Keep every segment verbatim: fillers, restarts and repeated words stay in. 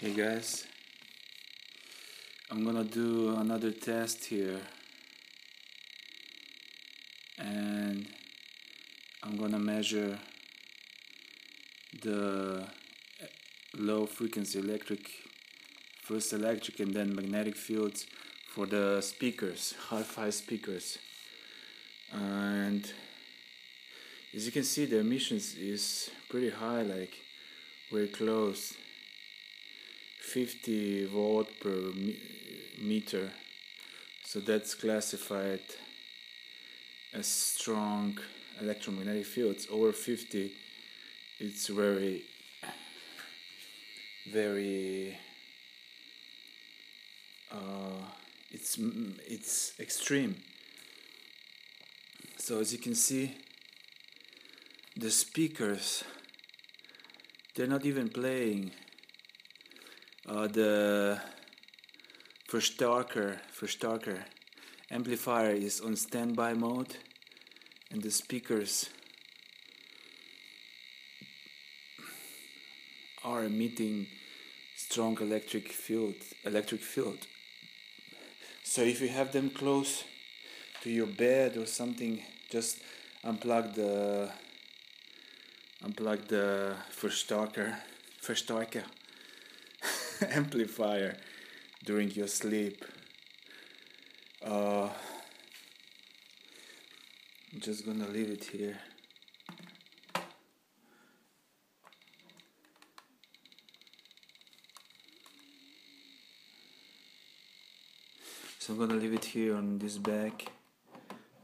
Hey guys, I'm gonna do another test here, and I'm gonna measure the low frequency electric, first electric and then magnetic fields for the speakers, hi-fi speakers. And as you can see, the emissions is pretty high, like we're close fifty volt per meter, so that's classified as strong electromagnetic fields. Over fifty, it's very very uh, it's it's extreme. So as you can see, the speakers, they're not even playing. Uh, the Verstärker, Verstärker amplifier is on standby mode, and the speakers are emitting strong electric field, electric field. So if you have them close to your bed or something, just unplug the unplug the Verstärker, Verstärker. amplifier during your sleep. Uh, I'm just gonna leave it here. So I'm gonna leave it here on this bag,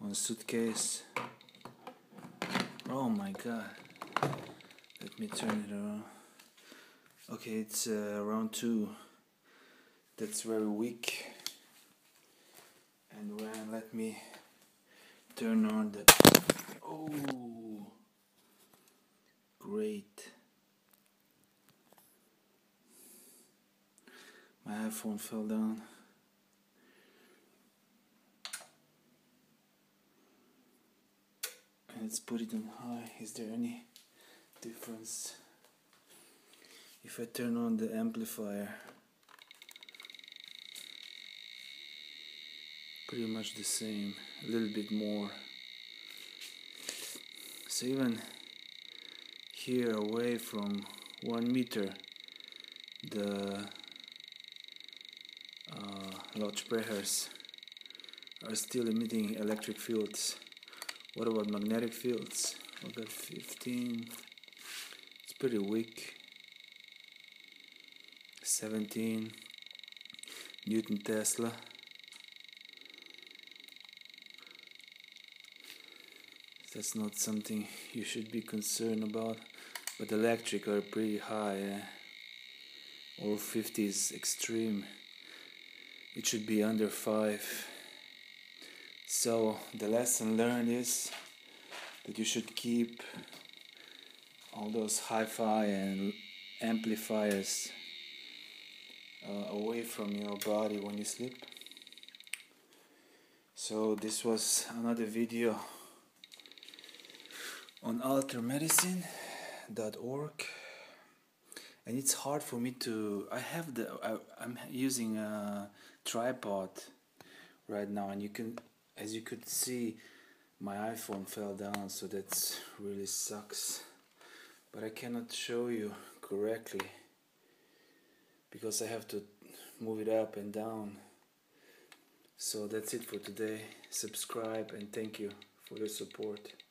on suitcase. Oh my god. Let me turn it around. Okay, it's uh, around two. That's very weak. And when let me turn on the oh, great! My iPhone fell down. Let's put it on high. Is there any difference? If I turn on the amplifier, pretty much the same, a little bit more. So even here away from one meter, the uh, Lautsprechers are still emitting electric fields. What about magnetic fields? I got fifteen, it's pretty weak. seventeen Newton Tesla. That's not something you should be concerned about, but electric are pretty high, eh? Or fifty is extreme. It should be under five. So the lesson learned is that you should keep all those hi-fi and amplifiers Uh, away from your body when you sleep. So this was another video on alter medicine dot org, and it's hard for me to I have the I, I'm using a tripod right now, and you can as you could see, my iPhone fell down, so that's really sucks, but I cannot show you correctly because I have to move it up and down. So that's it for today. Subscribe, and thank you for your support.